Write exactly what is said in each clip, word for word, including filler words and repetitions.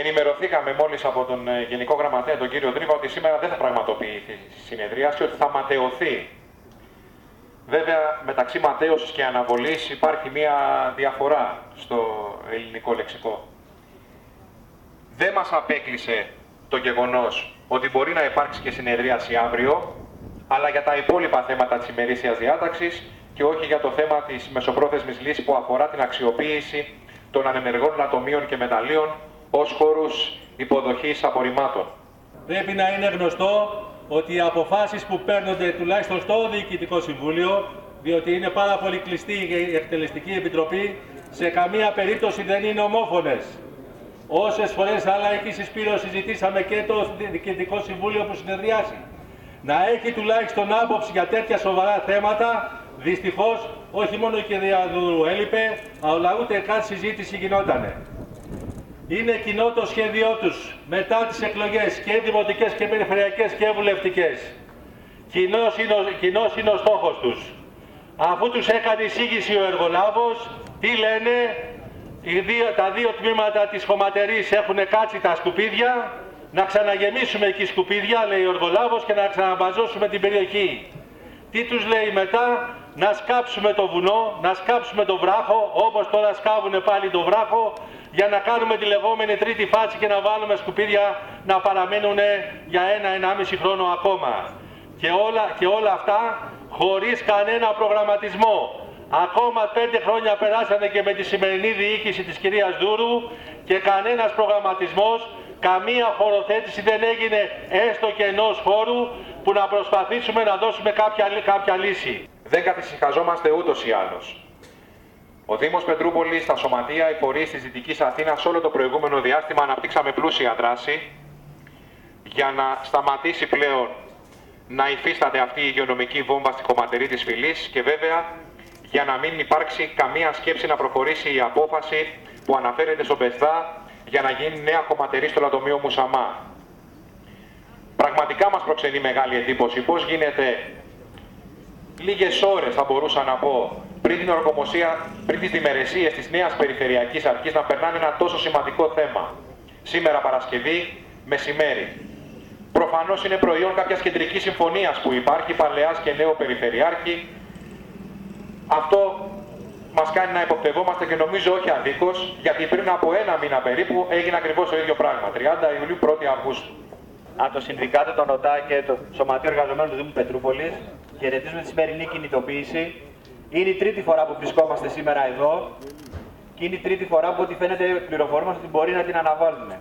Ενημερωθήκαμε μόλις από τον Γενικό Γραμματέα, τον κύριο Δρίβα, ότι σήμερα δεν θα πραγματοποιηθεί η συνεδρία και ότι θα ματαιωθεί. Βέβαια, μεταξύ ματαίωσης και αναβολής υπάρχει μία διαφορά στο ελληνικό λεξικό. Δεν μας απέκλεισε το γεγονός ότι μπορεί να υπάρξει και συνεδρίαση αύριο, αλλά για τα υπόλοιπα θέματα της ημερήσιας διάταξης και όχι για το θέμα της μεσοπρόθεσμης λύσης που αφορά την αξιοποίηση των ανενεργών λατομείων και μεταλλίων ως χώρους υποδοχής απορριμμάτων. Πρέπει να είναι γνωστό ότι οι αποφάσεις που παίρνονται τουλάχιστον στο Διοικητικό Συμβούλιο, διότι είναι πάρα πολύ κλειστή η Εκτελεστική Επιτροπή, σε καμία περίπτωση δεν είναι ομόφωνες. Όσες φορές άλλα εκεί συσπήρως συζητήσαμε και το Διοικητικό Συμβούλιο που συνεδριάσει. Να έχει τουλάχιστον άποψη για τέτοια σοβαρά θέματα, δυστυχώς όχι μόνο η κυρία Δούρου έλειπε, αλλά ούτε καν συζήτηση γινότανε. Είναι κοινό το σχέδιό τους μετά τις εκλογές και δημοτικές και περιφερειακές και βουλευτικές. Κοινός είναι, κοινός είναι ο στόχος τους. Αφού τους έκανε εισήγηση ο εργολάβος, τι λένε, οι δύο, τα δύο τμήματα της χωματερής έχουν κάτσει τα σκουπίδια, να ξαναγεμίσουμε εκεί σκουπίδια, λέει ο εργολάβος, και να ξαναμπαζώσουμε την περιοχή. Τι τους λέει μετά, να σκάψουμε το βουνό, να σκάψουμε το βράχο, όπως τώρα σκάβουνε πάλι το βράχο, για να κάνουμε τη λεγόμενη τρίτη φάση και να βάλουμε σκουπίδια να παραμένουν για ένα-ενάμιση χρόνο ακόμα. Και όλα, και όλα αυτά χωρίς κανένα προγραμματισμό. Ακόμα πέντε χρόνια περάσανε και με τη σημερινή διοίκηση της κυρίας Δούρου και κανένας προγραμματισμός, καμία χωροθέτηση δεν έγινε έστω και ενός χώρου που να προσπαθήσουμε να δώσουμε κάποια, κάποια λύση. Δεν καθησυχαζόμαστε ούτως ή άλλως. Ο Δήμος Πετρούπολης, τα σωματεία, οι φορείς της Δυτικής Αθήνας, όλο το προηγούμενο διάστημα αναπτύξαμε πλούσια δράση για να σταματήσει πλέον να υφίσταται αυτή η υγειονομική βόμβα στη χωματερή της Φιλής και βέβαια για να μην υπάρξει καμία σκέψη να προχωρήσει η απόφαση που αναφέρεται στον Πεσδά για να γίνει νέα χωματερή στο λατομείο Μουσαμά. Πραγματικά μας προξενεί μεγάλη εντύπωση πώς γίνεται λίγες ώρες, θα μπορούσα να πω, πριν την ορκομοσία, πριν τις διμερεσίες της νέας περιφερειακής αρχής να περνάνε ένα τόσο σημαντικό θέμα. Σήμερα Παρασκευή, μεσημέρι. Προφανώς είναι προϊόν κάποιας κεντρικής συμφωνίας που υπάρχει, παλαιάς και νέο περιφερειάρχη. Αυτό μας κάνει να υποπτευόμαστε και νομίζω όχι αδίκως, γιατί πριν από ένα μήνα περίπου έγινε ακριβώς το ίδιο πράγμα, τριάντα Ιουλίου, πρώτη Αυγούστου. Από το Συνδικάτο, τον ΟΤΑ και το Σωματείο Εργαζομένων του Δήμου Πετρούπολης, χαιρετίζουμε τη σημερινή κινητοποίηση. Είναι η τρίτη φορά που βρισκόμαστε σήμερα εδώ και είναι η τρίτη φορά που ό,τι φαίνεται πληροφορούμαστε ότι μπορεί να την αναβάλουμε.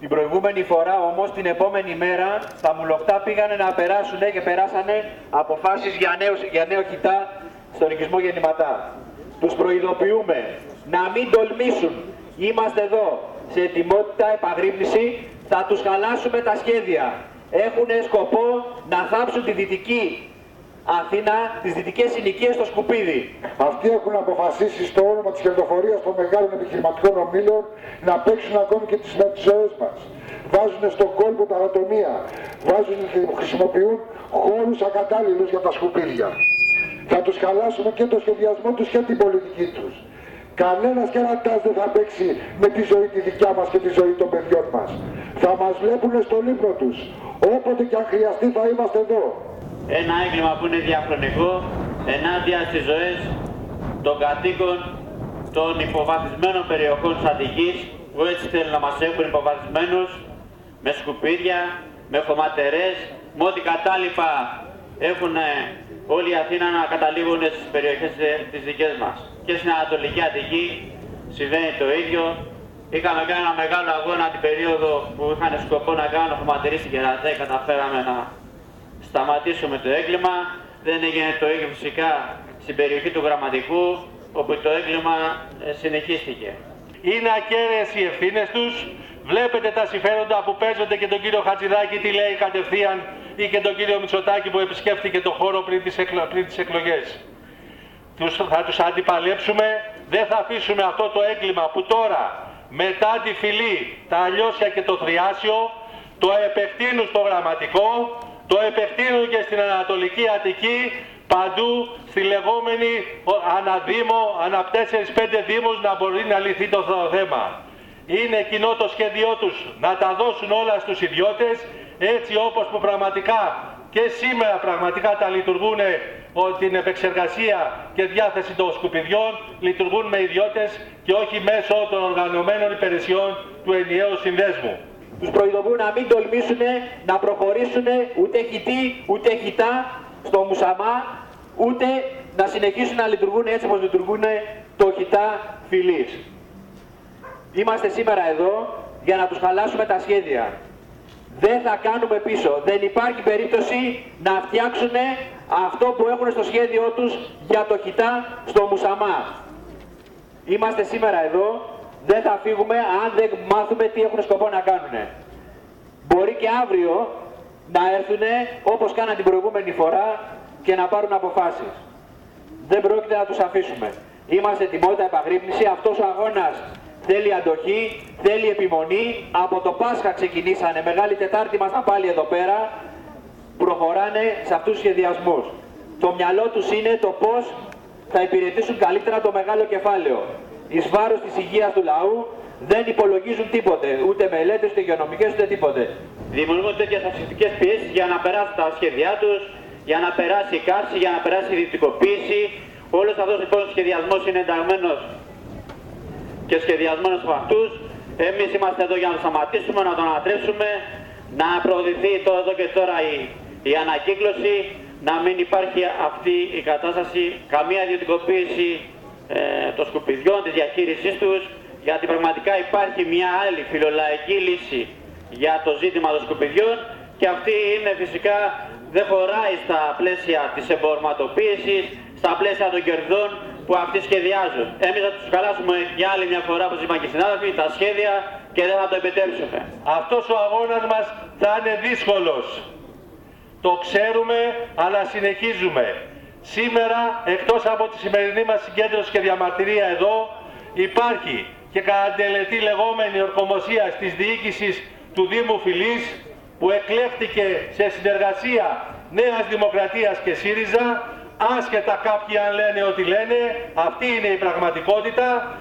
Την προηγούμενη φορά όμως, την επόμενη μέρα, τα μουλοκτά πήγανε να περάσουν και περάσανε αποφάσεις για, νέους, για νέο κοιτά στον οικισμό Γεννηματά. Τους προειδοποιούμε να μην τολμήσουν. Είμαστε εδώ σε ετοιμότητα, επαγρύπνηση. Θα τους χαλάσουμε τα σχέδια. Έχουν σκοπό να θάψουν τη δυτική Αθήνα, τις δυτικές συνοικίες στο σκουπίδι. Αυτοί έχουν αποφασίσει στο όνομα της κερδοφορίας των μεγάλων επιχειρηματικών ομίλων να παίξουν ακόμη και τις μετσοές μας. Βάζουν στον κόλπο τα λατομεία. Βάζουν και χρησιμοποιούν χώρους ακατάλληλους για τα σκουπίδια. Θα τους χαλάσουμε και το σχεδιασμό τους και την πολιτική τους. Κανένας και ανατάς δεν θα παίξει με τη ζωή τη δικιά μας και τη ζωή των παιδιών μας. Θα μας βλέπουν στο λίπνο τους. Όποτε και αν χρειαστεί θα είμαστε εδώ. Ένα έγκλημα που είναι διαχρονικό ενάντια στις ζωές των κατοίκων των υποβαθμισμένων περιοχών της Αττικής, που έτσι θέλουν να μας έχουν υποβαθμισμένους με σκουπίδια, με χωματερές, με ό,τι κατάλοιπα έχουν όλη η Αθήνα να καταλήγουν στις περιοχές τις δικές μας. Και στην Ανατολική Αττική συμβαίνει το ίδιο. Είχαμε κάνει ένα μεγάλο αγώνα την περίοδο που είχαν σκοπό να κάνουν χωματερή στην Κερατέα, καταφέραμε να σταματήσουμε το έγκλημα. Δεν έγινε το ίδιο φυσικά στην περιοχή του Γραμματικού, όπου το έγκλημα συνεχίστηκε. Είναι ακέραιες οι ευθύνες τους. Βλέπετε τα συμφέροντα που παίζονται και τον κύριο Χατζηδάκη τι λέει κατευθείαν ή και τον κύριο Μητσοτάκη που επισκέφτηκε το χώρο πριν τις, εκλο... πριν τις εκλογές. Τους... Θα τους αντιπαλέψουμε, δεν θα αφήσουμε αυτό το έγκλημα που τώρα, μετά τη Φιλή, τα Άνω Λιώσια και το Θριάσιο, το επεκτείνουν στο Γραμματικό, το επεκτείνουν και στην Ανατολική Αττική, παντού στη λεγόμενη αναδήμο, αναπτέσσερις πέντε δήμους να μπορεί να λυθεί το θέμα. Είναι κοινό το σχέδιό τους να τα δώσουν όλα στους ιδιώτες, έτσι όπως που πραγματικά και σήμερα πραγματικά τα λειτουργούν την επεξεργασία και διάθεση των σκουπιδιών, λειτουργούν με ιδιώτες και όχι μέσω των οργανωμένων υπηρεσιών του ενιαίου συνδέσμου. Τους προειδοποιούν να μην τολμήσουν να προχωρήσουν ούτε χιτή, ούτε χιτά στο Μουσαμά, ούτε να συνεχίσουν να λειτουργούν έτσι όπως λειτουργούν το χιτά Φιλής. Είμαστε σήμερα εδώ για να τους χαλάσουμε τα σχέδια. Δεν θα κάνουμε πίσω. Δεν υπάρχει περίπτωση να φτιάξουν αυτό που έχουν στο σχέδιό τους για το χιτά στο Μουσαμά. Είμαστε σήμερα εδώ. Δεν θα φύγουμε αν δεν μάθουμε τι έχουν σκοπό να κάνουν. Μπορεί και αύριο να έρθουν όπως κάναν την προηγούμενη φορά και να πάρουν αποφάσεις. Δεν πρόκειται να τους αφήσουμε. Είμαστε τιμότητα επαγρύπνηση. Αυτός ο αγώνας θέλει αντοχή, θέλει επιμονή. Από το Πάσχα ξεκινήσανε. Μεγάλη Τετάρτη ήμασταν πάλι εδώ πέρα. Προχωράνε σε αυτούς τους σχεδιασμούς. Το μυαλό τους είναι το πώς θα υπηρετήσουν καλύτερα το μεγάλο κεφάλαιο. Εις βάρος της υγείας του λαού δεν υπολογίζουν τίποτε. Ούτε μελέτες, ούτε υγειονομικές, ούτε τίποτε. Δημιουργούν τέτοιες αυξητικές πιέσεις για να περάσουν τα σχέδιά τους, για να περάσει η κάρση, για να περάσει η δυτικοποίηση. Όλος αυτός λοιπόν ο σχεδιασμός είναι ενταγμένος και σχεδιασμένος από αυτούς. Εμείς είμαστε εδώ για να τον σταματήσουμε, να τον ανατρέψουμε, να προωθηθεί τώρα εδώ και τώρα η, η ανακύκλωση, να μην υπάρχει αυτή η κατάσταση, καμία ιδιωτικοποίηση ε, των σκουπιδιών, της διαχείρισής τους, γιατί πραγματικά υπάρχει μια άλλη φιλολαϊκή λύση για το ζήτημα των σκουπιδιών και αυτή είναι φυσικά δεν χωράει στα πλαίσια της εμπορματοποίησης, στα πλαίσια των κερδών που αυτοί σχεδιάζουν. Εμείς θα τους χαλάσουμε για άλλη μια φορά, όπως είπαν και οι συνάδελφοι, τα σχέδια και δεν θα το επιτρέψουμε. Αυτός ο αγώνας μας θα είναι δύσκολος. Το ξέρουμε, αλλά συνεχίζουμε. Σήμερα, εκτός από τη σημερινή μας συγκέντρωση και διαμαρτυρία εδώ, υπάρχει και κατά τελετή λεγόμενη ορκωμοσία της διοίκησης του Δήμου Φιλής, που εκλέχτηκε σε συνεργασία Νέας Δημοκρατίας και ΣΥΡΙΖΑ, άσχετα κάποιοι αν λένε ότι λένε, αυτή είναι η πραγματικότητα.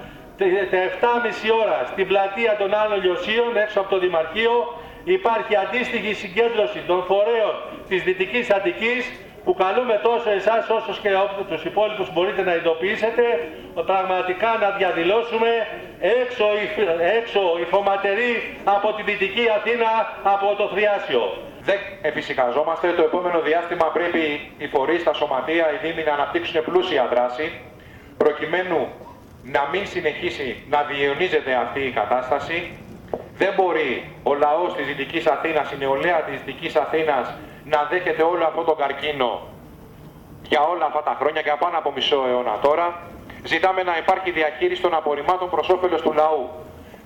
Τα εφτάμιση ώρα στην πλατεία των Άνω Λιωσίων, έξω από το Δημαρχείο, υπάρχει αντίστοιχη συγκέντρωση των φορέων της Δυτικής Αττικής, που καλούμε τόσο εσάς όσους και τους υπόλοιπους μπορείτε να ειδοποιήσετε, πραγματικά να διαδηλώσουμε έξω, έξω οι φωματεροί από τη Δυτική Αθήνα, από το Θριάσιο. Δεν εφησυχαζόμαστε. Το επόμενο διάστημα πρέπει οι φορείς, τα σωματεία, οι δήμοι να αναπτύξουν πλούσια δράση, προκειμένου να μην συνεχίσει να διαιωνίζεται αυτή η κατάσταση. Δεν μπορεί ο λαός της Δυτικής Αθήνας, η νεολαία της Δυτικής Αθήνας, να δέχεται όλο αυτό το καρκίνο για όλα αυτά τα χρόνια, για πάνω από μισό αιώνα τώρα. Ζητάμε να υπάρχει διαχείριση των απορριμμάτων προς όφελος του λαού.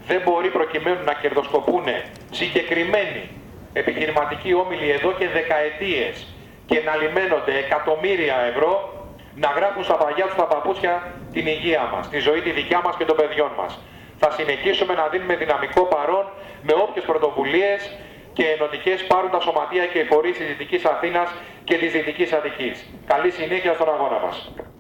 Δεν μπορεί προκειμένου να κερδοσκοπούν συγκεκριμένοι επιχειρηματικοί όμιλοι εδώ και δεκαετίες και να λιμένονται εκατομμύρια ευρώ, να γράφουν στα παγιά τους τα παπούτσια την υγεία μας, τη ζωή τη δικιά μας και των παιδιών μας. Θα συνεχίσουμε να δίνουμε δυναμικό παρόν με όποιες πρωτοβουλίες και ενωτικές πάρουν τα σωματεία και οι φορείς της Δυτικής Αθήνας και της Δυτικής Αττικής. Καλή συνέχεια στον αγώνα μας.